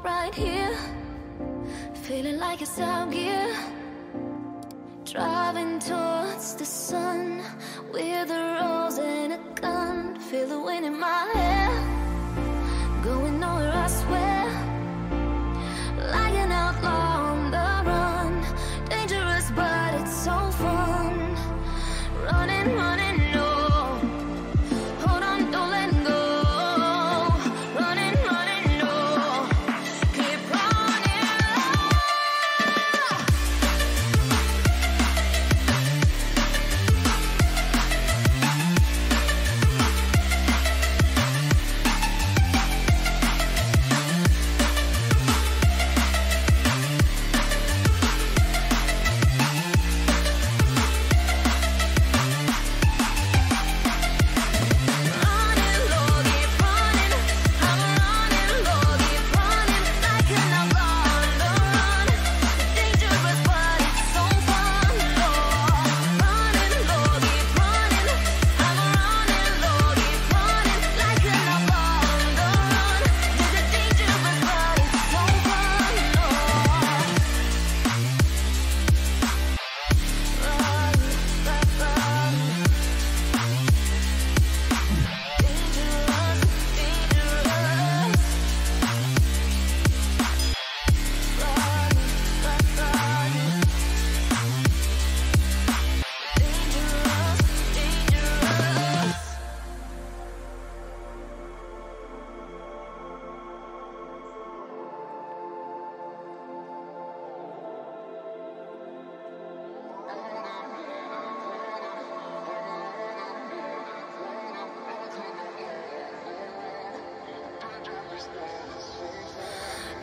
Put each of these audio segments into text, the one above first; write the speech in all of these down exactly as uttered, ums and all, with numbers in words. moment right here, feeling like it's out gear, driving towards the sun with a rose and a gun. Feel the wind in my hair, going nowhere I swear, like an outlaw on the run, dangerous but it's so fun, running, running.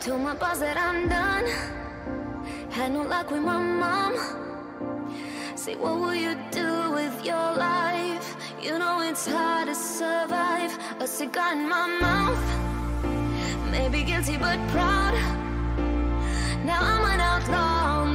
Told my boss that I'm done, had no luck with my mom. Say, what will you do with your life? You know it's hard to survive. A cigar in my mouth, maybe guilty but proud. Now I'm an outlaw.